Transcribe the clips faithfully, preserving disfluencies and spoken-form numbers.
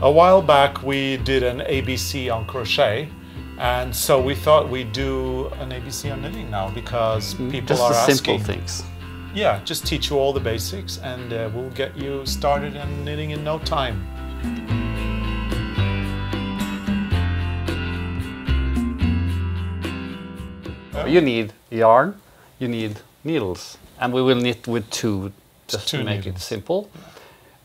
A while back we did an A B C on crochet, and so we thought we'd do an A B C on knitting now, because people just are asking. Just the simple things. Yeah, just teach you all the basics, and uh, we'll get you started in knitting in no time. You need yarn, you need needles, and we will knit with two, just two to make needles. It simple.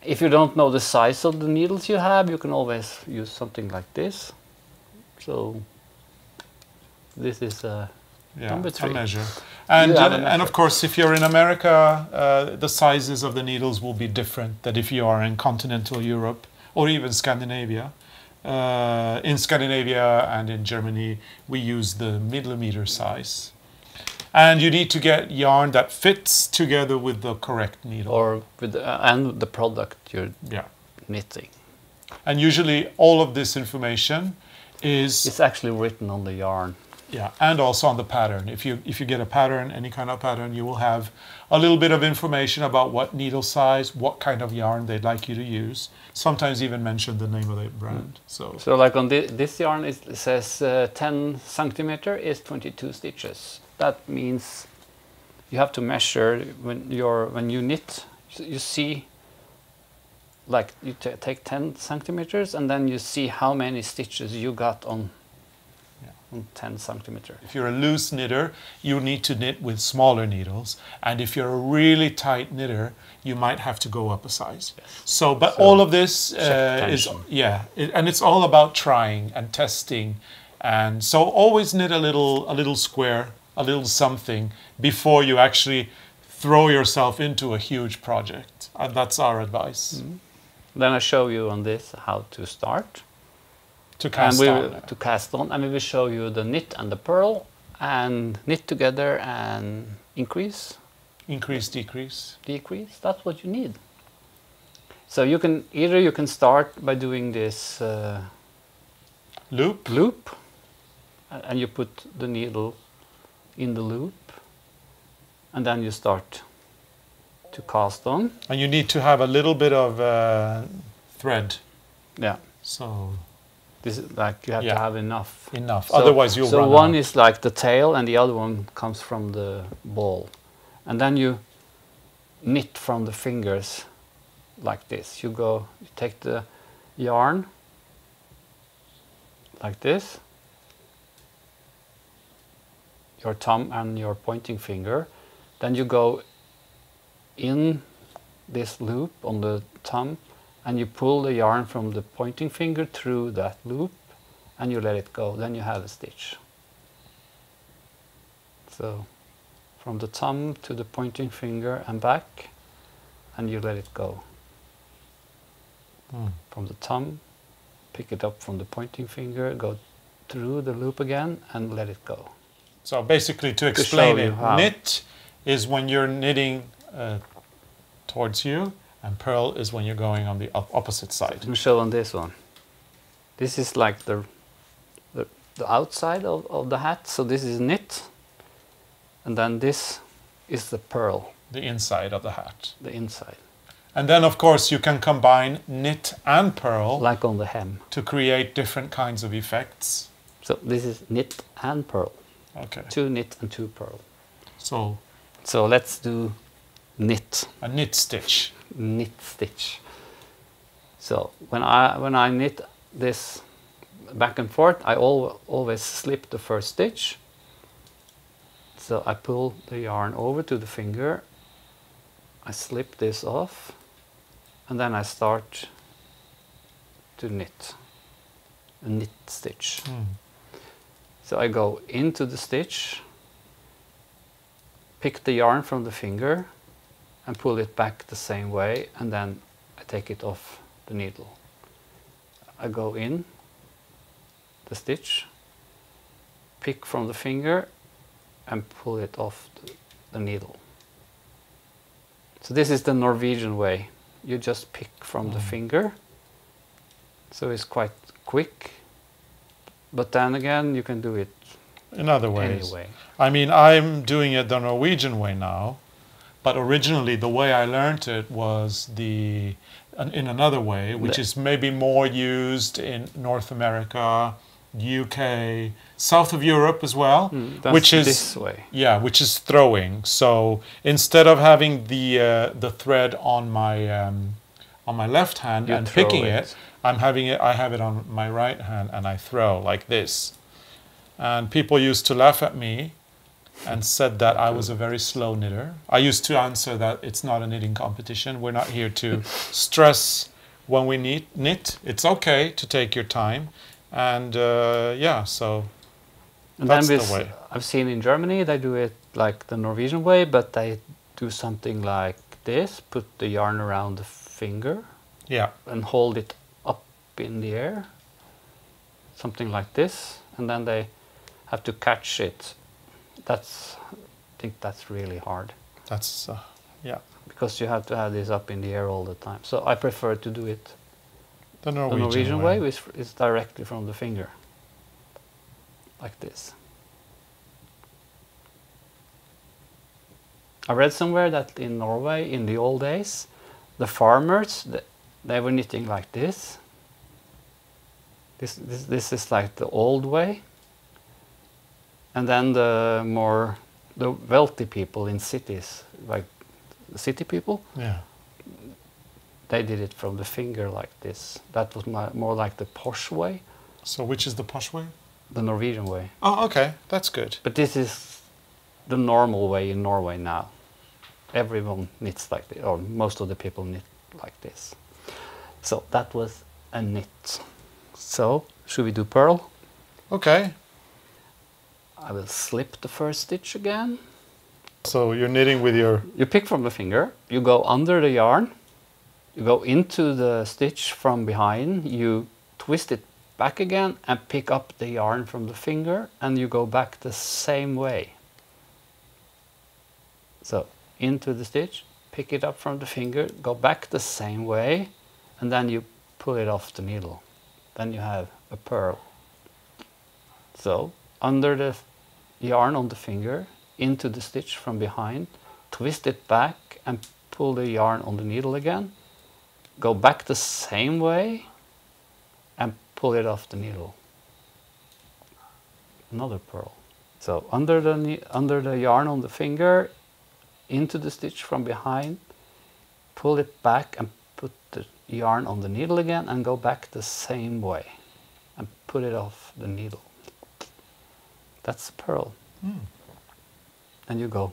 If you don't know the size of the needles you have, you can always use something like this. So this is a yeah, number three. A measure. And, uh, and of course, if you're in America, uh, the sizes of the needles will be different than if you are in continental Europe or even Scandinavia. Uh, in Scandinavia and in Germany, we use the millimeter size. And you need to get yarn that fits together with the correct needle. Or with the, uh, and the product you're yeah. knitting. And usually all of this information is... It's actually written on the yarn. Yeah, and also on the pattern. If you, if you get a pattern, any kind of pattern, you will have a little bit of information about what needle size, what kind of yarn they'd like you to use. Sometimes even mention the name of the brand. Mm. So, so like on the, this yarn, it says uh, ten centimeter is twenty-two stitches. That means you have to measure when you're when you knit. You see, like you t take ten centimeters, and then you see how many stitches you got on, yeah. on ten centimeter. If you're a loose knitter, you need to knit with smaller needles, and if you're a really tight knitter, you might have to go up a size. Yes. So, but so all of this uh, is yeah, it, and it's all about trying and testing, and so always knit a little a little square. A little something before you actually throw yourself into a huge project. And that's our advice. Mm-hmm. Then I show you on this how to start. To cast and we on. Will, to cast on. And we will show you the knit and the purl and knit together and increase. Increase, decrease. Decrease, that's what you need. So you can, either you can start by doing this uh, loop. loop and you put the needle in the loop, and then you start to cast on. And you need to have a little bit of uh, thread. Yeah. So this is like you have yeah. to have enough. Enough. So, otherwise you'll so run out. So one is like the tail, and the other one comes from the ball, and then you knit from the fingers like this. You go. You take the yarn like this. Your thumb and your pointing finger, then you go in this loop on the thumb and you pull the yarn from the pointing finger through that loop and you let it go, then you have a stitch. So from the thumb to the pointing finger and back, and you let it go. Mm. From the thumb, pick it up from the pointing finger, go through the loop again and let it go. So basically, to explain it, knit is when you're knitting uh, towards you, and purl is when you're going on the op opposite side. Let me show on this one. This is like the, the, the outside of, of the hat, so this is knit, and then this is the purl. The inside of the hat. The inside. And then, of course, you can combine knit and purl. Like on the hem. To create different kinds of effects. So this is knit and purl. Okay. Two knit and two purl. So, so let's do knit. A knit stitch. Knit stitch. So when I when I knit this back and forth, I al always slip the first stitch. So I pull the yarn over to the finger. I slip this off, and then I start to knit. A knit stitch. Mm. So I go into the stitch, pick the yarn from the finger and pull it back the same way, and then I take it off the needle. I go in the stitch, pick from the finger and pull it off the needle. So this is the Norwegian way. You just pick from the finger, so it's quite quick. But then again, you can do it in other ways. Anyway. I mean, I'm doing it the Norwegian way now, But originally, the way I learned it was the in another way, which is maybe more used in North America, U K, south of Europe as well, mm, that's which is this way. Yeah, which is throwing. So instead of having the uh, the thread on my um, on my left hand you and picking it. it, I'm having it. I have it on my right hand, and I throw like this. And people used to laugh at me and said that I was a very slow knitter. I used to answer that it's not a knitting competition. We're not here to stress when we knit. It's okay to take your time. And uh, yeah, so and that's then with, the way. I've seen in Germany, they do it like the Norwegian way, but they do something like this, put the yarn around the finger yeah. and hold it up in the air, something like this. And then they have to catch it. That's, I think that's really hard. That's, uh, yeah. Because you have to have this up in the air all the time. So I prefer to do it the Norwegian, the Norwegian way, way is, is directly from the finger, like this. I read somewhere that in Norway, in the old days, the farmers, they, they were knitting like this. This, this, this is like the old way. And then the more the wealthy people in cities, like city people, yeah, they did it from the finger like this. That was my, more like the posh way. So which is the posh way? The Norwegian way. Oh, okay, that's good. But this is the normal way in Norway now. Everyone knits like this, or most of the people knit like this. So that was a knit. So should we do purl? Okay. I will slip the first stitch again. So you're knitting with your... You pick from the finger, you go under the yarn, you go into the stitch from behind, you twist it back again and pick up the yarn from the finger and you go back the same way. So into the stitch, pick it up from the finger, go back the same way and then you pull it off the needle. Then you have a purl. So under the yarn on the finger, into the stitch from behind, twist it back and pull the yarn on the needle again, go back the same way and pull it off the needle. Another purl. So under the, under the yarn on the finger, into the stitch from behind, pull it back and put the yarn on the needle again and go back the same way and put it off the needle. That's a purl. Mm. And you go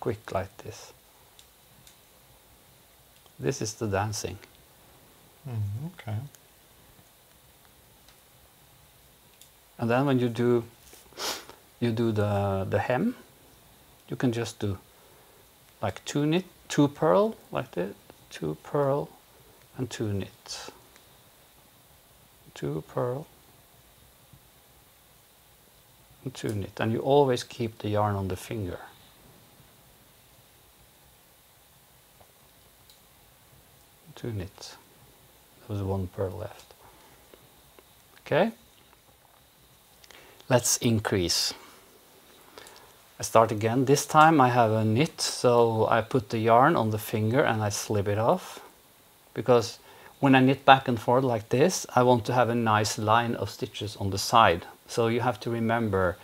quick like this. This is the dancing. Mm, okay. And then when you do you do the the hem, you can just do like two knit, two purl like this, two purl and two knit. Two purl. Two knit, and you always keep the yarn on the finger. Two knit. There was one purl left. Okay. Let's increase. I start again. This time I have a knit, so I put the yarn on the finger and I slip it off. Because when I knit back and forth like this, I want to have a nice line of stitches on the side. So you have to remember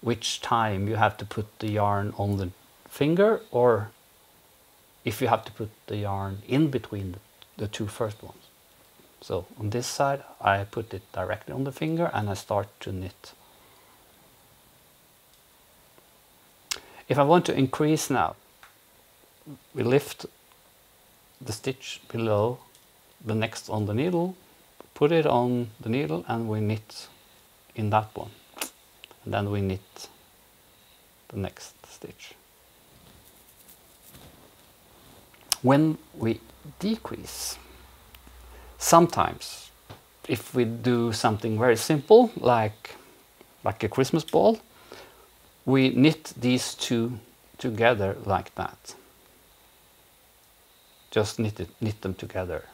which time you have to put the yarn on the finger or if you have to put the yarn in between the two first ones. So on this side, I put it directly on the finger and I start to knit. If I want to increase now, we lift the stitch below the next on the needle, put it on the needle and we knit in that one, and then we knit the next stitch. When we decrease, sometimes if we do something very simple, like, like a Christmas ball, we knit these two together like that. Just knit, it, knit them together.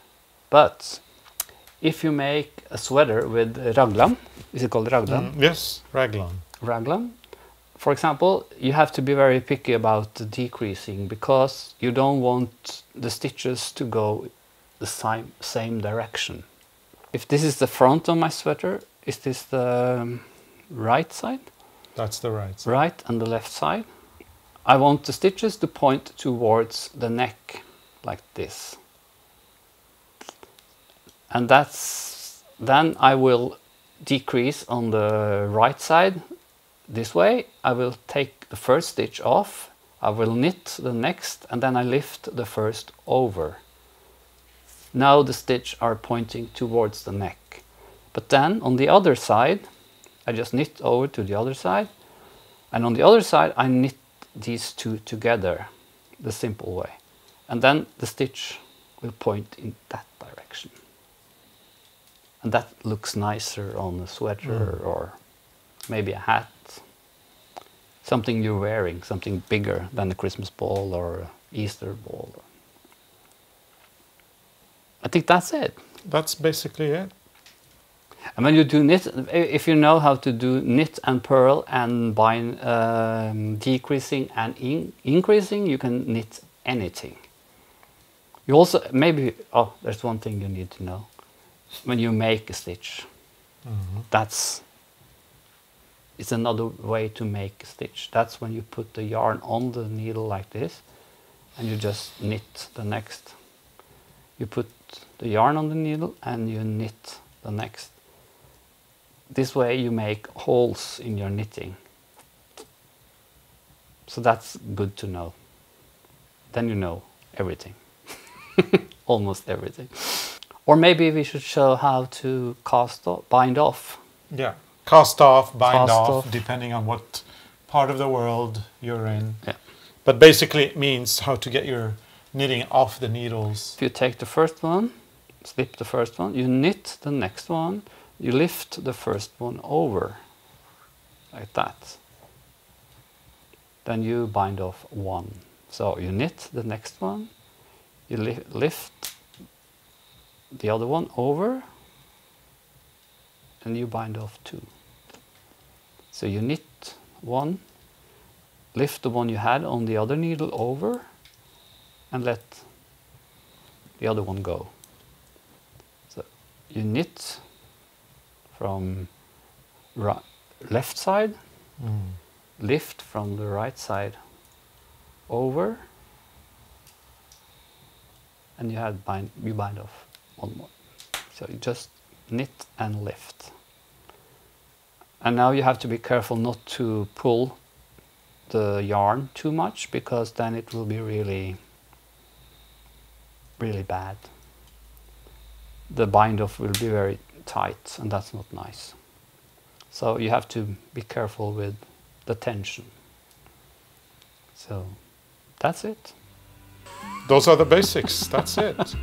But if you make a sweater with raglan, is it called raglan? Mm, yes, raglan. Raglan. For example, you have to be very picky about the decreasing, because you don't want the stitches to go the same, same direction. If this is the front of my sweater, is this the right side? That's the right side. Right and the left side. I want the stitches to point towards the neck, like this. And that's, then I will decrease on the right side this way. I will take the first stitch off, I will knit the next, and then I lift the first over. Now the stitches are pointing towards the neck. But then on the other side, I just knit over to the other side, and on the other side I knit these two together, the simple way. And then the stitch will point in that direction. And that looks nicer on a sweater, mm. or maybe a hat. Something you're wearing, something bigger than a Christmas ball or an Easter ball. I think that's it. That's basically it. And when you do knit, if you know how to do knit and purl and bind, um, decreasing and in increasing, you can knit anything. You also, maybe, oh, there's one thing you need to know. When you make a stitch, mm-hmm. that's, it's another way to make a stitch. That's when you put the yarn on the needle like this, and you just knit the next. You put the yarn on the needle and you knit the next. This way you make holes in your knitting. So that's good to know. Then you know everything. Almost everything. Or maybe we should show how to cast off, bind off. Yeah, cast off, bind cast off, off, depending on what part of the world you're in. Yeah. But basically it means how to get your knitting off the needles. If you take the first one, slip the first one, you knit the next one, you lift the first one over, like that. Then you bind off one. So you knit the next one, you li lift the other one over, and you bind off two. So you knit one, lift the one you had on the other needle over, and let the other one go. So you knit from right, left side, mm. lift from the right side over, and you have bind, you bind off one more. So you just knit and lift. And now you have to be careful not to pull the yarn too much, because then it will be really, really bad. The bind off will be very tight, and that's not nice. So you have to be careful with the tension. So that's it. Those are the basics. That's it.